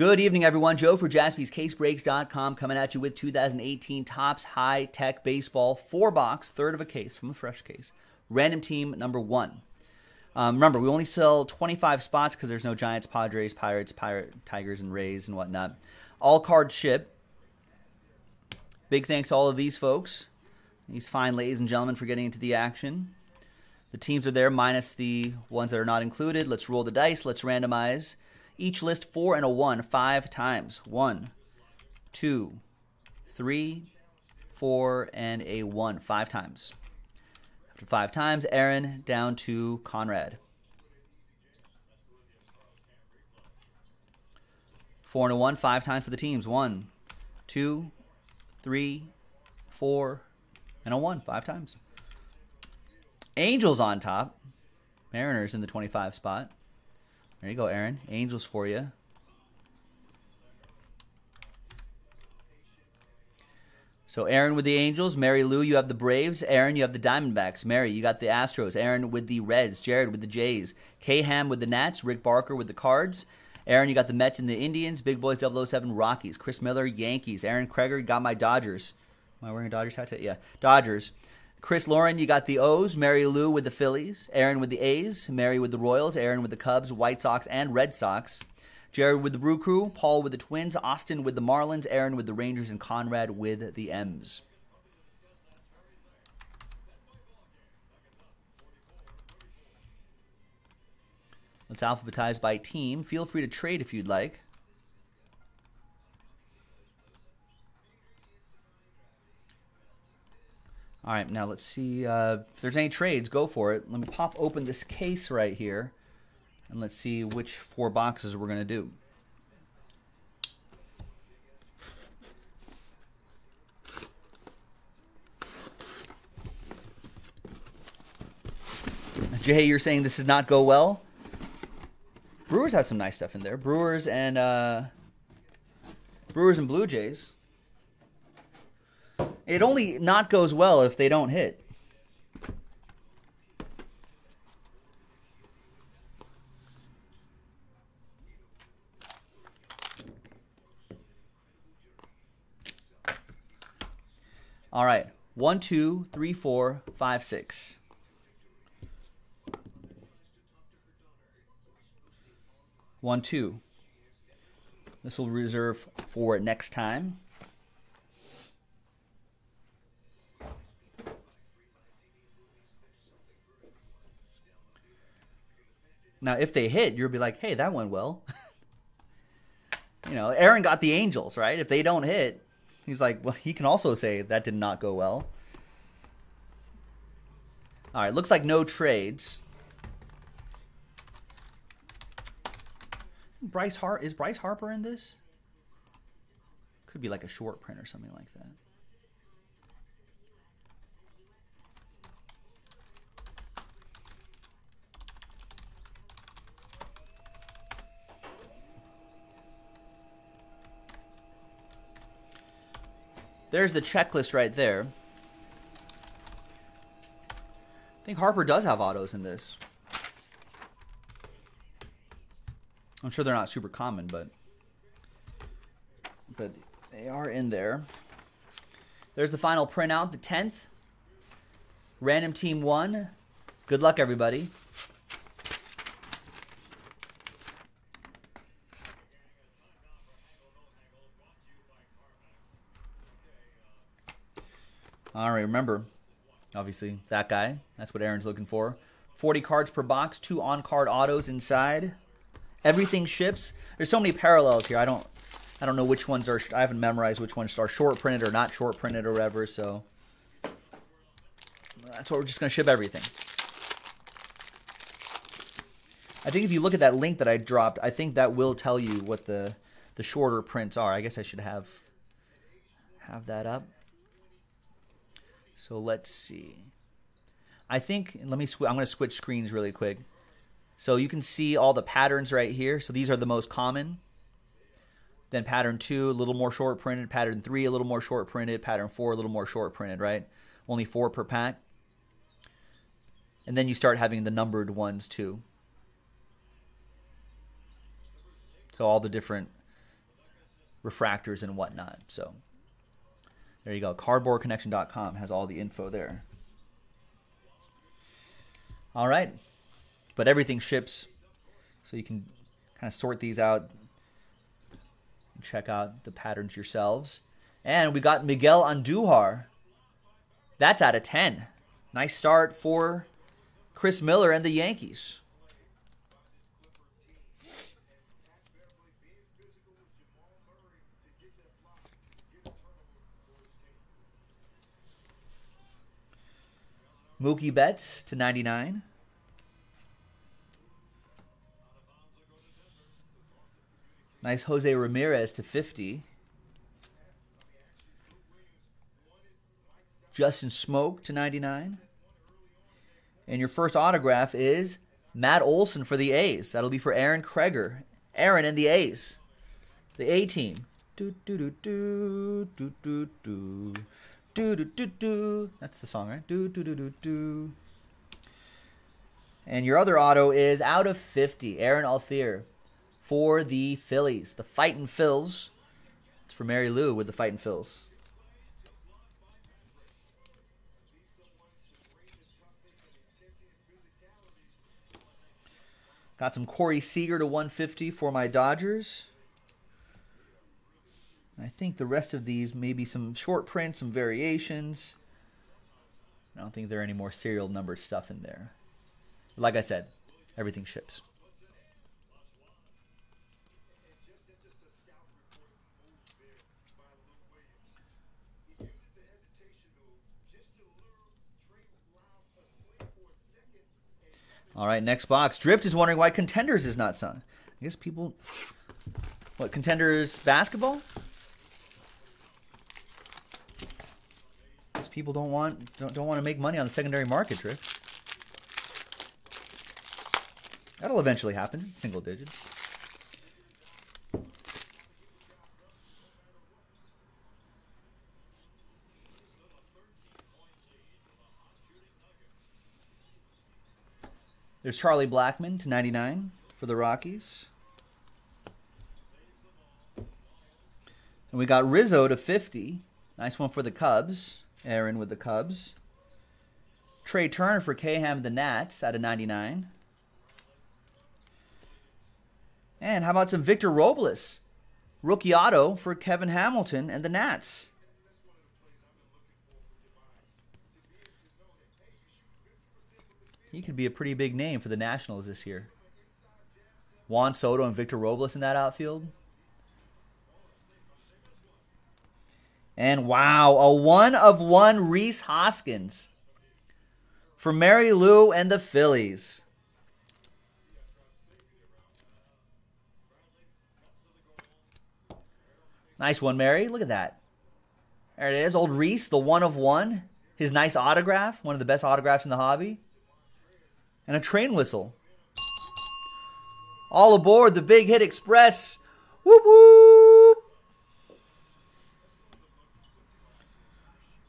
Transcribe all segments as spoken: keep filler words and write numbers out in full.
Good evening, everyone. Joe for Jaspys Case Breaks dot com coming at you with two thousand eighteen Topps High Tech Baseball four box, third of a case from a fresh case. Random team number one. Um, remember, we only sell twenty-five spots because there's no Giants, Padres, Pirates, Pirate, Tigers, and Rays and whatnot. All cards ship. Big thanks to all of these folks, these fine ladies and gentlemen, for getting into the action. The teams are there minus the ones that are not included. Let's roll the dice. Let's randomize. Each list four and a one five times. One, two, three, four, and a one five times. After five times, Aaron down to Conrad. Four and a one five times for the teams. One, two, three, four, and a one five times. Angels on top. Mariners in the twenty-five spot. There you go, Aaron. Angels for you. So Aaron with the Angels. Mary Lou, you have the Braves. Aaron, you have the Diamondbacks. Mary, you got the Astros. Aaron with the Reds. Jared with the Jays. K-Ham with the Nats. Rick Barker with the Cards. Aaron, you got the Mets and the Indians. Big Boys double oh seven Rockies. Chris Miller, Yankees. Aaron Kreger, got my Dodgers. Am I wearing a Dodgers hat today? Yeah, Dodgers. Chris Lauren, you got the O's. Mary Lou with the Phillies. Aaron with the A's. Mary with the Royals. Aaron with the Cubs, White Sox, and Red Sox. Jared with the Brew Crew. Paul with the Twins. Austin with the Marlins. Aaron with the Rangers. And Conrad with the M's. Let's alphabetize by team. Feel free to trade if you'd like. All right, now let's see uh, if there's any trades. Go for it. Let me pop open this case right here, and let's see which four boxes we're going to do. Jay, you're saying this did not go well? Brewers have some nice stuff in there. Brewers and uh, Brewers and Blue Jays. It only not goes well if they don't hit. All right. One, two, three, four, five, six. One, two. This will reserve for next time. Now, if they hit, you'll be like, hey, that went well. You know, Aaron got the Angels, right? If they don't hit, he's like, well, he can also say that did not go well. All right, looks like no trades. Bryce Har- is Bryce Harper in this? Could be like a short print or something like that. There's the checklist right there. I think Harper does have autos in this. I'm sure they're not super common, but but they are in there. There's the final printout, the tenth. Random team one. Good luck, everybody. All right, remember, obviously, that guy. That's what Aaron's looking for. forty cards per box, two on-card autos inside. Everything ships. There's so many parallels here. I don't I don't know which ones are... I haven't memorized which ones are short-printed or not short-printed or whatever, so... That's what we're just going to ship everything. I think if you look at that link that I dropped, I think that will tell you what the, the shorter prints are. I guess I should have have that up. So let's see. I think, let me, sw I'm going to switch screens really quick. So you can see all the patterns right here. So these are the most common. Then pattern two, a little more short printed. Pattern three, a little more short printed. Pattern four, a little more short printed, right? Only four per pack. And then you start having the numbered ones too. So all the different refractors and whatnot. So there you go. cardboard connection dot com has all the info there. All right. But everything ships, so you can kind of sort these out and check out the patterns yourselves. And we got Miguel Andujar. That's out of ten. Nice start for Chris Miller and the Yankees. Mookie Betts to ninety-nine. Nice Jose Ramirez to fifty. Justin Smoke to ninety-nine. And your first autograph is Matt Olson for the A's. That'll be for Aaron Kreger. Aaron and the A's. The A-team. Do, do, do, do, do, do, do. Do, do, do, do. That's the song, right? Do, do, do, do, do. And your other auto is out of fifty. Aaron Altherr for the Phillies. The Fightin' Phils. It's for Mary Lou with the Fightin' Phils. Got some Corey Seager to one fifty for my Dodgers. I think the rest of these may be some short prints, some variations. I don't think there are any more serial number stuff in there. Like I said, everything ships. All right, next box. Drift is wondering why Contenders is not signed. I guess people... What, Contenders basketball? People don't want don't, don't want to make money on the secondary market, Drift. That'll eventually happen. It's single digits. There's Charlie Blackman to ninety-nine for the Rockies. And we got Rizzo to fifty. Nice one for the Cubs. Aaron with the Cubs. Trey Turner for K-Ham the Nats out of ninety-nine. And how about some Victor Robles? Rookie auto for Kevin Hamilton and the Nats. He could be a pretty big name for the Nationals this year. Juan Soto and Victor Robles in that outfield. And wow, a one of one Rhys Hoskins for Mary Lou and the Phillies. Nice one, Mary. Look at that. There it is. Old Rhys, the one of one. His nice autograph. One of the best autographs in the hobby. And a train whistle. All aboard the Big Hit Express. Whoop, whoop.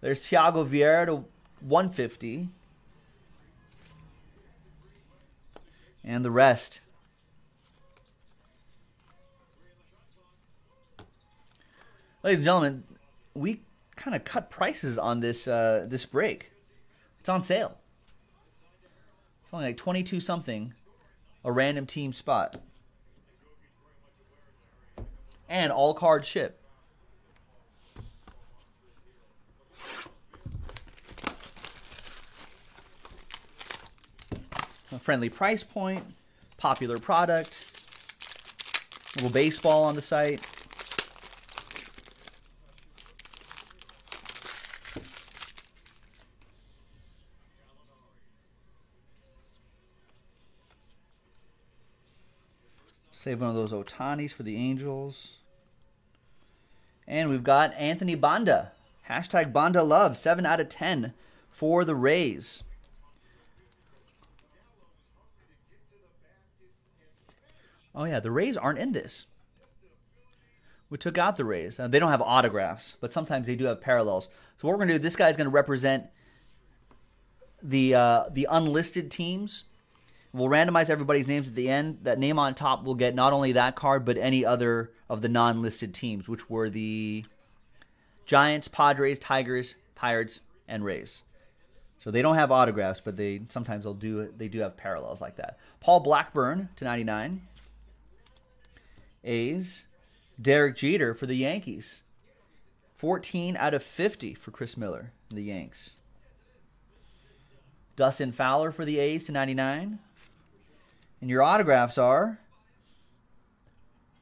There's Thiago Vieira to one fifty. And the rest. Ladies and gentlemen, we kind of cut prices on this uh, this break. It's on sale. It's only like twenty-two something, a random team spot. And all cards ship. A friendly price point, popular product, a little baseball on the site. Save one of those Otanis for the Angels. And we've got Anthony Banda. Hashtag Banda Love, seven out of ten for the Rays. Oh, yeah, the Rays aren't in this. We took out the Rays. Uh, they don't have autographs, but sometimes they do have parallels. So what we're going to do, this guy's going to represent the uh, the unlisted teams. We'll randomize everybody's names at the end. That name on top will get not only that card, but any other of the non-listed teams, which were the Giants, Padres, Tigers, Pirates, and Rays. So they don't have autographs, but they sometimes they'll do they do have parallels like that. Paul Blackburn to ninety-nine. A's. Derek Jeter for the Yankees. fourteen out of fifty for Chris Miller, the Yanks. Dustin Fowler for the A's to ninety-nine. And your autographs are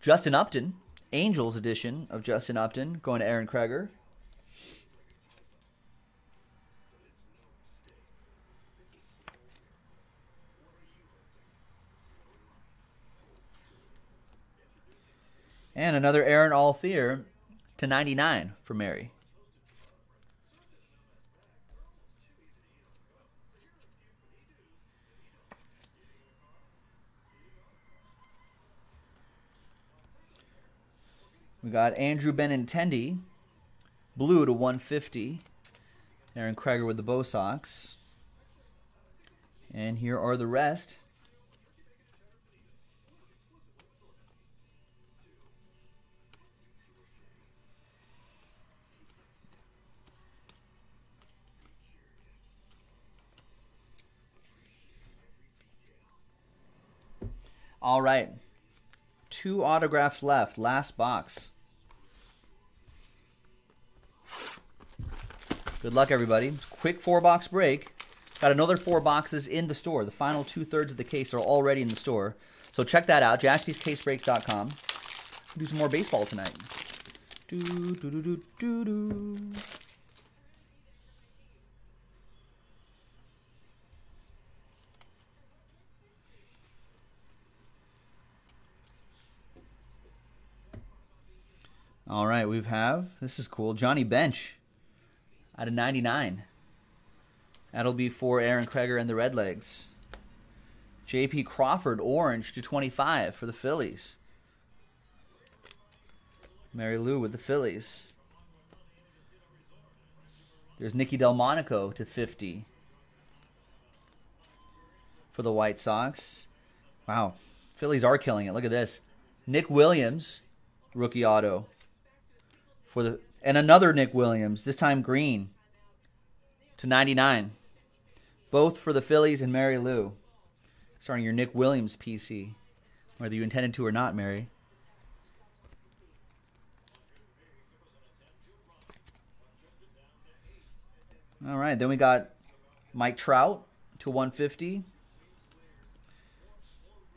Justin Upton, Angels edition of Justin Upton, going to Aaron Kreger. And another Aaron Altherr to ninety-nine for Mary. We got Andrew Benintendi, blue to one fifty. Aaron Kreger with the Bo Sox. And here are the rest. All right. Two autographs left. Last box. Good luck, everybody. Quick four-box break. Got another four boxes in the store. The final two-thirds of the case are already in the store. So check that out, Jaspys Case Breaks dot com. We'll do some more baseball tonight. Do, do, do, do, do, do. All right, we have, this is cool, Johnny Bench out of ninety-nine. That'll be for Aaron Kreger and the Redlegs. J P. Crawford, orange to twenty-five for the Phillies. Mary Lou with the Phillies. There's Nikki Delmonico to fifty for the White Sox. Wow, Phillies are killing it. Look at this. Nick Williams, rookie auto. For the, and another Nick Williams, this time green, to ninety-nine. Both for the Phillies and Mary Lou. Starting your Nick Williams P C, whether you intended to or not, Mary. All right, then we got Mike Trout to one fifty.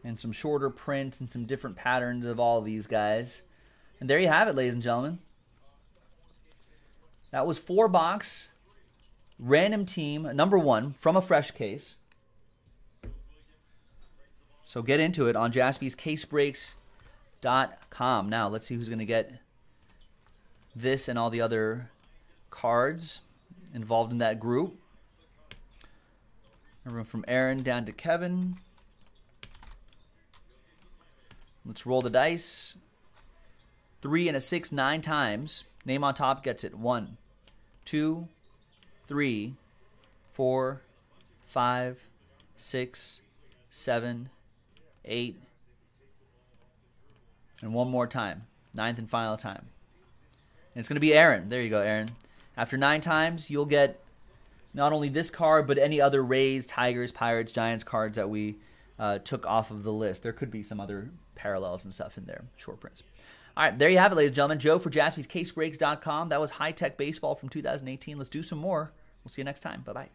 And some shorter prints and some different patterns of all of these guys. And there you have it, ladies and gentlemen. That was four box, random team, number one, from a fresh case. So get into it on Jaspys Case Breaks dot com. Now, let's see who's going to get this and all the other cards involved in that group. Everyone from Aaron down to Kevin. Let's roll the dice. Three and a six, nine times. Name on top gets it. One, two, three, four, five, six, seven, eight, and one more time. Ninth and final time. And it's going to be Aaron. There you go, Aaron. After nine times, you'll get not only this card, but any other Rays, Tigers, Pirates, Giants cards that we uh, took off of the list. There could be some other parallels and stuff in there, short prints. All right, there you have it, ladies and gentlemen. Joe for Jaspys Case Breaks dot com. That was high-tech baseball from two thousand eighteen. Let's do some more. We'll see you next time. Bye-bye.